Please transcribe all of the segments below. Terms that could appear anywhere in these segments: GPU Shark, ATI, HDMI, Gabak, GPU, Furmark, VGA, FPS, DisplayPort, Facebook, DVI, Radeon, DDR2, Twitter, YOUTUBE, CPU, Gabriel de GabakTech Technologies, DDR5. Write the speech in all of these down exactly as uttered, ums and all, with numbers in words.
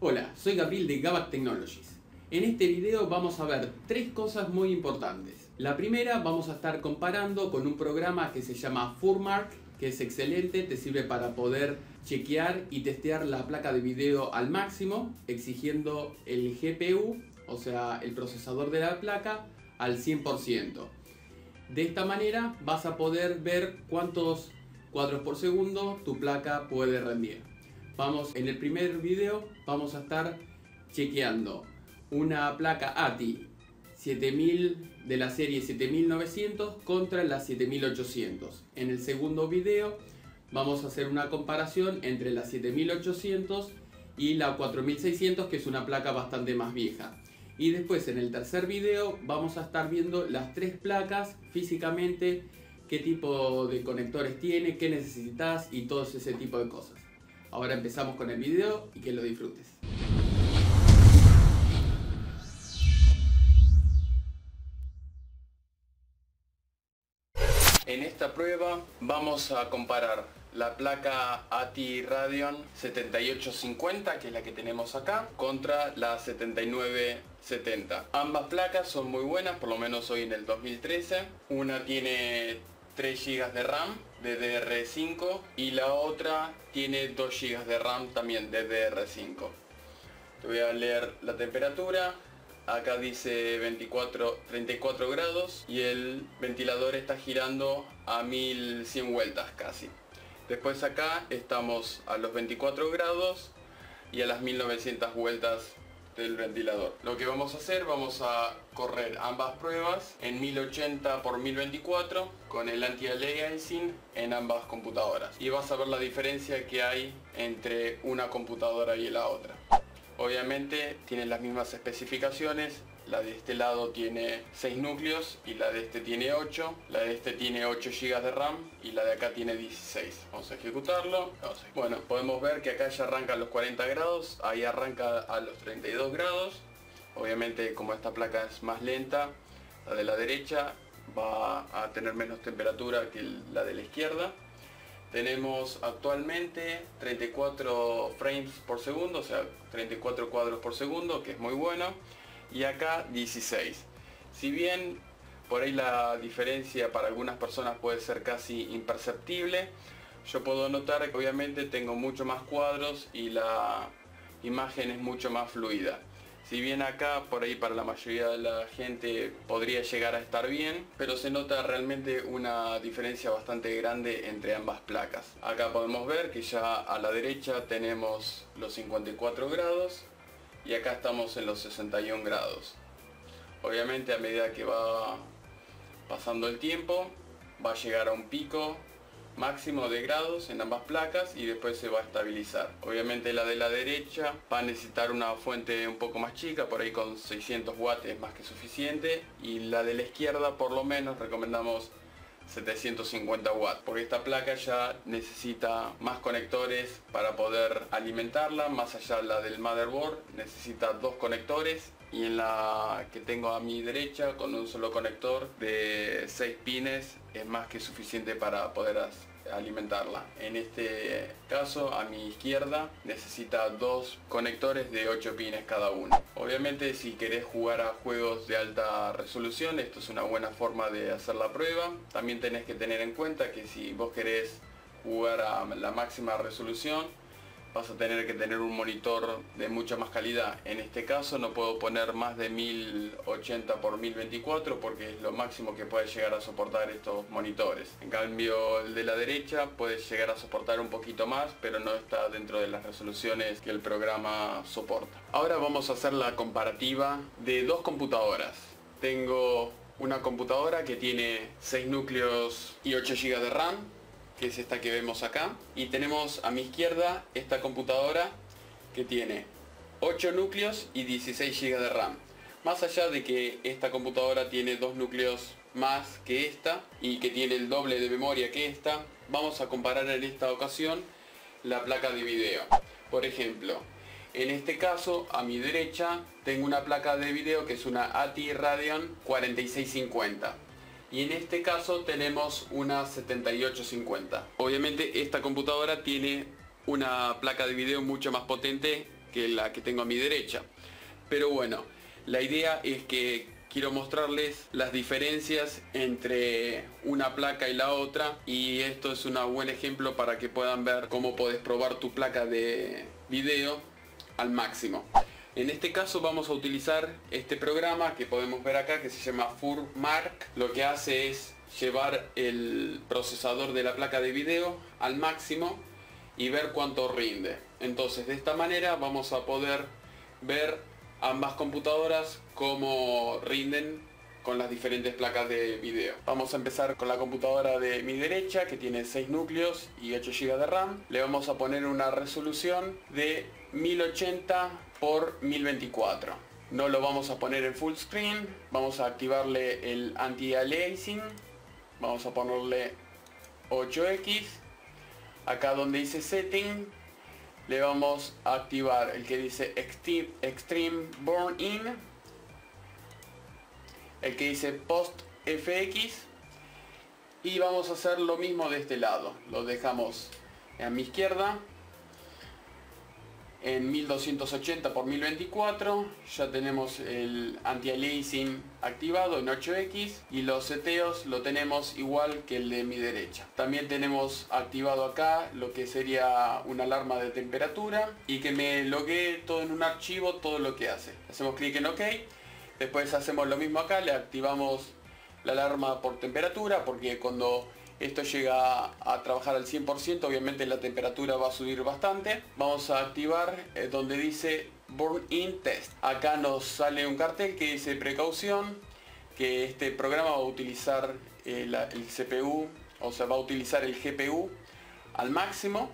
Hola, soy Gabriel de GabakTech Technologies. En este video vamos a ver tres cosas muy importantes. La primera, vamos a estar comparando con un programa que se llama Furmark, que es excelente, te sirve para poder chequear y testear la placa de video al máximo, exigiendo el G P U, o sea, el procesador de la placa, al cien por ciento. De esta manera vas a poder ver cuántos cuadros por segundo tu placa puede rendir. Vamos, en el primer video vamos a estar chequeando una placa A T I siete mil de la serie siete mil novecientos contra la siete mil ochocientos. En el segundo video vamos a hacer una comparación entre la siete mil ochocientos y la cuatro mil seiscientos, que es una placa bastante más vieja. Y después, en el tercer video, vamos a estar viendo las tres placas físicamente, qué tipo de conectores tiene, qué necesitas y todo ese tipo de cosas. Ahora empezamos con el video y que lo disfrutes. En esta prueba vamos a comparar la placa A T I Radeon setenta y ocho cincuenta, que es la que tenemos acá, contra la setenta y nueve setenta. Ambas placas son muy buenas, por lo menos hoy en el dos mil trece. Una tiene tres gigas de RAM de D D R cinco y la otra tiene dos gigas de RAM también de D D R cinco. Te voy a leer la temperatura. Acá dice veinticuatro, treinta y cuatro grados y el ventilador está girando a mil cien vueltas casi. Después acá estamos a los veinticuatro grados y a las mil novecientas vueltas del ventilador. Lo que vamos a hacer, vamos a correr ambas pruebas en mil ochenta por mil veinticuatro con el anti-aliasing en ambas computadoras. Y vas a ver la diferencia que hay entre una computadora y la otra. Obviamente tienen las mismas especificaciones, la de este lado tiene seis núcleos y la de este tiene ocho, la de este tiene ocho gigas de RAM y la de acá tiene dieciséis. Vamos a ejecutarlo. Bueno, podemos ver que acá ya arranca a los cuarenta grados, ahí arranca a los treinta y dos grados. Obviamente, como esta placa es más lenta, la de la derecha va a tener menos temperatura que la de la izquierda. Tenemos actualmente treinta y cuatro frames por segundo, o sea, treinta y cuatro cuadros por segundo, que es muy bueno. Y acá dieciséis. Si bien por ahí la diferencia para algunas personas puede ser casi imperceptible, yo puedo notar que obviamente tengo mucho más cuadros y la imagen es mucho más fluida. Si bien acá por ahí para la mayoría de la gente podría llegar a estar bien, pero se nota realmente una diferencia bastante grande entre ambas placas. Acá podemos ver que ya a la derecha tenemos los cincuenta y cuatro grados y acá estamos en los sesenta y uno grados. Obviamente, a medida que va pasando el tiempo va a llegar a un pico máximo de grados en ambas placas y después se va a estabilizar. Obviamente la de la derecha va a necesitar una fuente un poco más chica, por ahí con seiscientos watts es más que suficiente, y la de la izquierda por lo menos recomendamos setecientos cincuenta watts, porque esta placa ya necesita más conectores para poder alimentarla, más allá de la del motherboard necesita dos conectores, y en la que tengo a mi derecha con un solo conector de seis pines es más que suficiente para poder alimentarla. En este caso, a mi izquierda necesita dos conectores de ocho pines cada uno. Obviamente, si querés jugar a juegos de alta resolución, esto es una buena forma de hacer la prueba. También tenés que tener en cuenta que si vos querés jugar a la máxima resolución, vas a tener que tener un monitor de mucha más calidad. En este caso no puedo poner más de mil ochenta por mil veinticuatro porque es lo máximo que puede llegar a soportar estos monitores. En cambio, el de la derecha puede llegar a soportar un poquito más, pero no está dentro de las resoluciones que el programa soporta. Ahora vamos a hacer la comparativa de dos computadoras. Tengo una computadora que tiene seis núcleos y ocho gigas de RAM, que es esta que vemos acá, y tenemos a mi izquierda esta computadora que tiene ocho núcleos y dieciséis gigas de RAM. Más allá de que esta computadora tiene dos núcleos más que esta y que tiene el doble de memoria que esta, vamos a comparar en esta ocasión la placa de video. Por ejemplo, en este caso, a mi derecha tengo una placa de video que es una A T I Radeon cuarenta y seis cincuenta. Y en este caso tenemos una setenta y ocho cincuenta. Obviamente esta computadora tiene una placa de video mucho más potente que la que tengo a mi derecha. Pero bueno, la idea es que quiero mostrarles las diferencias entre una placa y la otra, y esto es un buen ejemplo para que puedan ver cómo podés probar tu placa de video al máximo. En este caso vamos a utilizar este programa que podemos ver acá, que se llama Furmark. Lo que hace es llevar el procesador de la placa de video al máximo y ver cuánto rinde. Entonces de esta manera vamos a poder ver ambas computadoras cómo rinden con las diferentes placas de video. Vamos a empezar con la computadora de mi derecha, que tiene seis núcleos y ocho gigas de RAM. Le vamos a poner una resolución de mil ochenta por mil veinticuatro. No lo vamos a poner en full screen. Vamos a activarle el anti-aliasing. Vamos a ponerle ocho equis. Acá donde dice setting le vamos a activar el que dice Extreme, Extreme Burn In, el que dice Post F X, y vamos a hacer lo mismo de este lado. Lo dejamos a mi izquierda en mil doscientos ochenta por mil veinticuatro. Ya tenemos el anti-aliasing activado en ocho equis, y los seteos lo tenemos igual que el de mi derecha. También tenemos activado acá lo que sería una alarma de temperatura, y que me loguee todo en un archivo, todo lo que hace. Hacemos clic en OK. Después hacemos lo mismo acá, le activamos la alarma por temperatura, porque cuando esto llega a trabajar al cien por ciento, obviamente la temperatura va a subir bastante. Vamos a activar eh, donde dice Burn In Test. Acá nos sale un cartel que dice precaución, que este programa va a utilizar eh, la, el C P U, o sea, va a utilizar el G P U al máximo,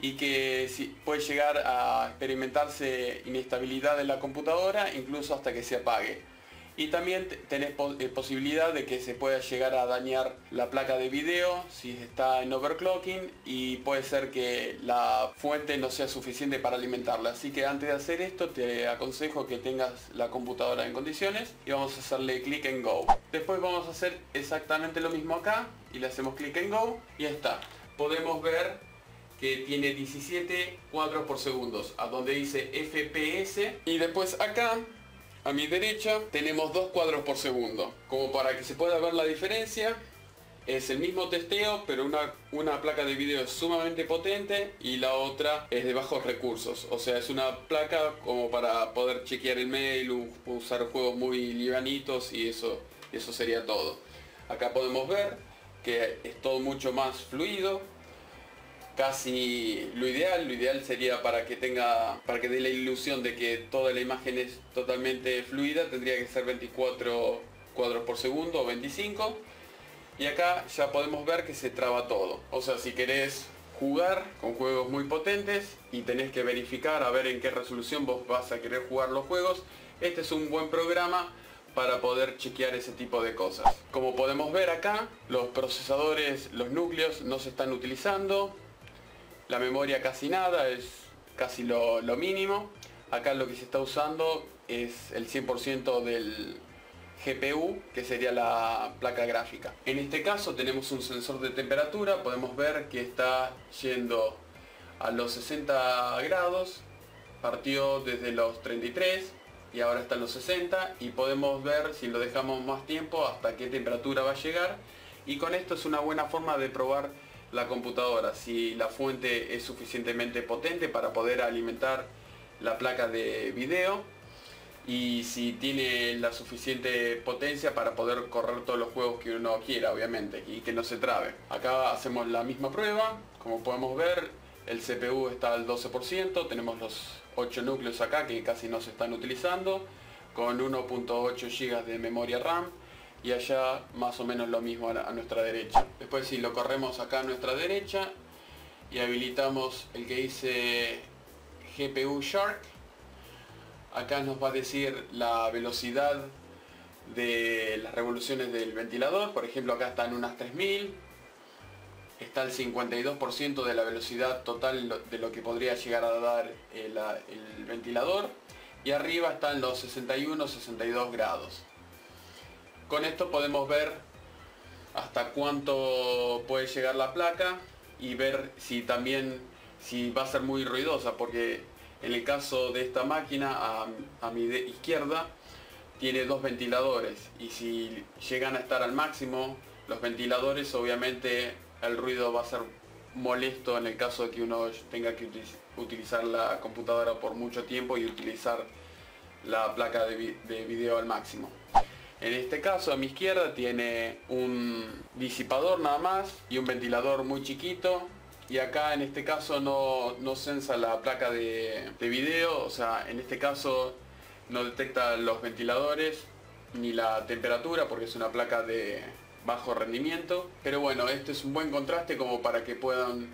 y que si, puede llegar a experimentarse inestabilidad en la computadora, incluso hasta que se apague. Y también tenés posibilidad de que se pueda llegar a dañar la placa de video si está en overclocking, y puede ser que la fuente no sea suficiente para alimentarla. Así que antes de hacer esto te aconsejo que tengas la computadora en condiciones, y vamos a hacerle clic en Go. Después vamos a hacer exactamente lo mismo acá, y le hacemos clic en Go y ya está. Podemos ver que tiene diecisiete cuadros por segundo, a donde dice F P S, y después acá a mi derecha tenemos dos cuadros por segundo. Como para que se pueda ver la diferencia, es el mismo testeo, pero una, una placa de video es sumamente potente y la otra es de bajos recursos. O sea, es una placa como para poder chequear el mail, usar juegos muy livianitos, y eso, eso sería todo. Acá podemos ver que es todo mucho más fluido. Casi lo ideal, lo ideal sería para que tenga, para que dé la ilusión de que toda la imagen es totalmente fluida, tendría que ser veinticuatro cuadros por segundo o veinticinco. Y acá ya podemos ver que se traba todo. O sea, si querés jugar con juegos muy potentes y tenés que verificar a ver en qué resolución vos vas a querer jugar los juegos, este es un buen programa para poder chequear ese tipo de cosas. Como podemos ver acá, los procesadores, los núcleos no se están utilizando. La memoria casi nada, es casi lo, lo mínimo. Acá lo que se está usando es el cien por ciento del G P U, que sería la placa gráfica. En este caso tenemos un sensor de temperatura, podemos ver que está yendo a los sesenta grados, partió desde los treinta y tres y ahora está en los sesenta, y podemos ver si lo dejamos más tiempo hasta qué temperatura va a llegar. Y con esto es una buena forma de probar la computadora, si la fuente es suficientemente potente para poder alimentar la placa de video, y si tiene la suficiente potencia para poder correr todos los juegos que uno quiera, obviamente, y que no se trabe. Acá hacemos la misma prueba. Como podemos ver, el C P U está al doce por ciento, tenemos los ocho núcleos acá que casi no se están utilizando, con uno punto ocho gigas de memoria RAM, y allá más o menos lo mismo a nuestra derecha. Después, si lo corremos acá a nuestra derecha y habilitamos el que dice G P U Shark, acá nos va a decir la velocidad de las revoluciones del ventilador. Por ejemplo, acá están unas tres mil, está el cincuenta y dos por ciento de la velocidad total de lo que podría llegar a dar el, el ventilador, y arriba están los sesenta y uno sesenta y dos grados. Con esto podemos ver hasta cuánto puede llegar la placa, y ver si también si va a ser muy ruidosa, porque En el caso de esta máquina, a, a mi izquierda, tiene dos ventiladores, y si llegan a estar al máximo los ventiladores, obviamente el ruido va a ser molesto en el caso de que uno tenga que utiliz- utilizar la computadora por mucho tiempo y utilizar la placa de, vi- de video al máximo. En este caso, a mi izquierda tiene un disipador nada más y un ventilador muy chiquito, y acá en este caso no, no sensa la placa de, de video, o sea, en este caso no detecta los ventiladores ni la temperatura porque es una placa de bajo rendimiento. Pero bueno, este es un buen contraste como para que puedan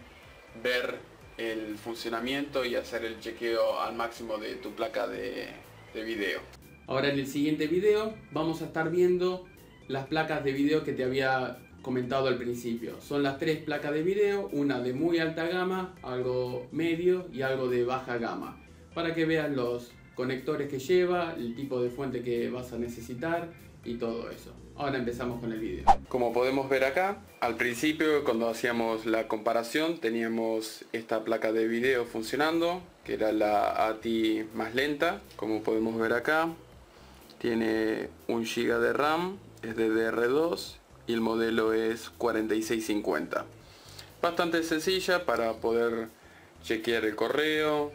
ver el funcionamiento y hacer el chequeo al máximo de tu placa de, de video. Ahora, en el siguiente video vamos a estar viendo las placas de video que te había comentado al principio. Son las tres placas de video, una de muy alta gama, algo medio y algo de baja gama, para que veas los conectores que lleva, el tipo de fuente que vas a necesitar y todo eso. Ahora empezamos con el video. Como podemos ver acá, al principio cuando hacíamos la comparación teníamos esta placa de video funcionando, que era la A T I más lenta. Como podemos ver acá, tiene un giga de RAM, es D D R dos y el modelo es cuarenta y seis cincuenta. Bastante sencilla para poder chequear el correo,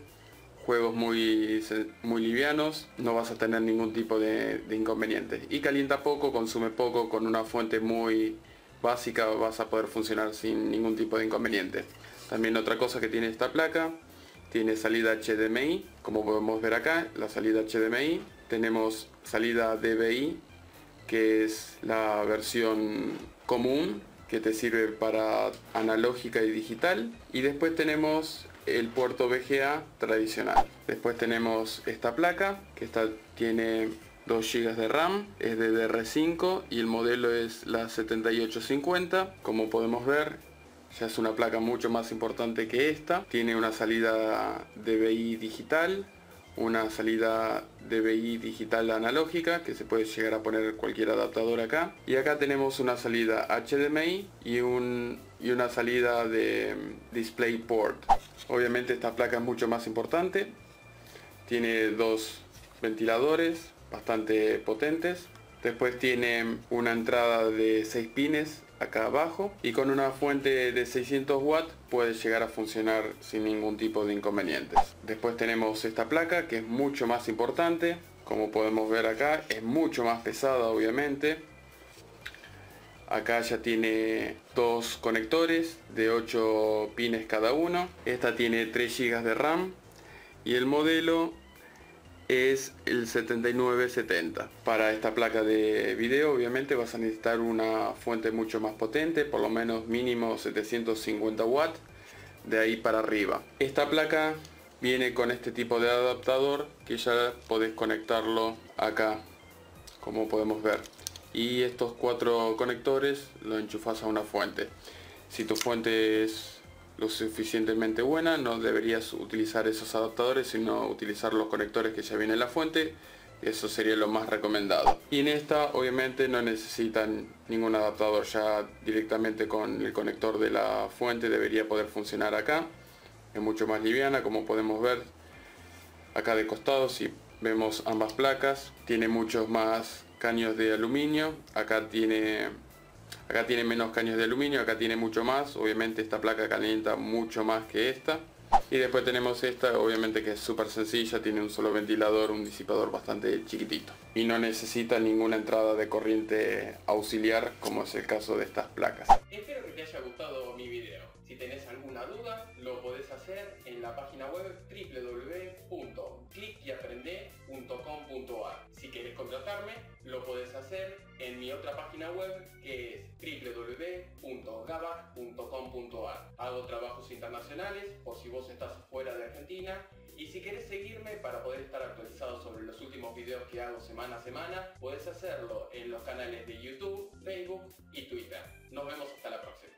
juegos muy, muy livianos, no vas a tener ningún tipo de, de inconvenientes. Y calienta poco, consume poco, con una fuente muy básica vas a poder funcionar sin ningún tipo de inconveniente. También otra cosa que tiene esta placa, tiene salida H D M I, como podemos ver acá, la salida H D M I. Tenemos salida D V I, que es la versión común, que te sirve para analógica y digital. Y después tenemos el puerto V G A tradicional. Después tenemos esta placa, que esta tiene dos gigas de RAM, es D D R cinco y el modelo es la setenta y ocho cincuenta. Como podemos ver, ya es una placa mucho más importante que esta. Tiene una salida D V I digital, una salida D V I digital analógica, que se puede llegar a poner cualquier adaptador acá, y acá tenemos una salida H D M I y, un, y una salida de DisplayPort. Obviamente esta placa es mucho más importante, tiene dos ventiladores bastante potentes, después tiene una entrada de seis pines acá abajo, y con una fuente de seiscientos watts puede llegar a funcionar sin ningún tipo de inconvenientes. Después tenemos esta placa, que es mucho más importante, como podemos ver acá, es mucho más pesada obviamente. Acá ya tiene dos conectores de ocho pines cada uno, esta tiene tres gigas de RAM y el modelo es el setenta y nueve setenta. Para esta placa de video obviamente vas a necesitar una fuente mucho más potente, por lo menos mínimo setecientos cincuenta watts, de ahí para arriba. Esta placa viene con este tipo de adaptador que ya podés conectarlo acá, como podemos ver, y estos cuatro conectores lo enchufas a una fuente. Si tu fuente es lo suficientemente buena, no deberías utilizar esos adaptadores, sino utilizar los conectores que ya viene en la fuente. Eso sería lo más recomendado. Y en esta obviamente no necesitan ningún adaptador, ya directamente con el conector de la fuente debería poder funcionar acá. Es mucho más liviana, como podemos ver acá de costado. Si vemos ambas placas, tiene muchos más caños de aluminio, acá tiene Acá tiene menos caños de aluminio, acá tiene mucho más. Obviamente esta placa calienta mucho más que esta. Y después tenemos esta, obviamente que es súper sencilla, tiene un solo ventilador, un disipador bastante chiquitito. Y no necesita ninguna entrada de corriente auxiliar, como es el caso de estas placas. Espero que te haya gustado mi video. Si tenés alguna duda, lo podés hacer en la página web doble u doble u doble u punto clic y aprende punto com punto a r. Si querés contratarme, lo podés hacer en mi otra página web, que es doble u doble u doble u punto gabak punto com punto a r. Hago trabajos internacionales por si vos estás fuera de Argentina, y si querés seguirme para poder estar actualizado sobre los últimos videos que hago semana a semana, podés hacerlo en los canales de YouTube, Facebook y Twitter. Nos vemos hasta la próxima.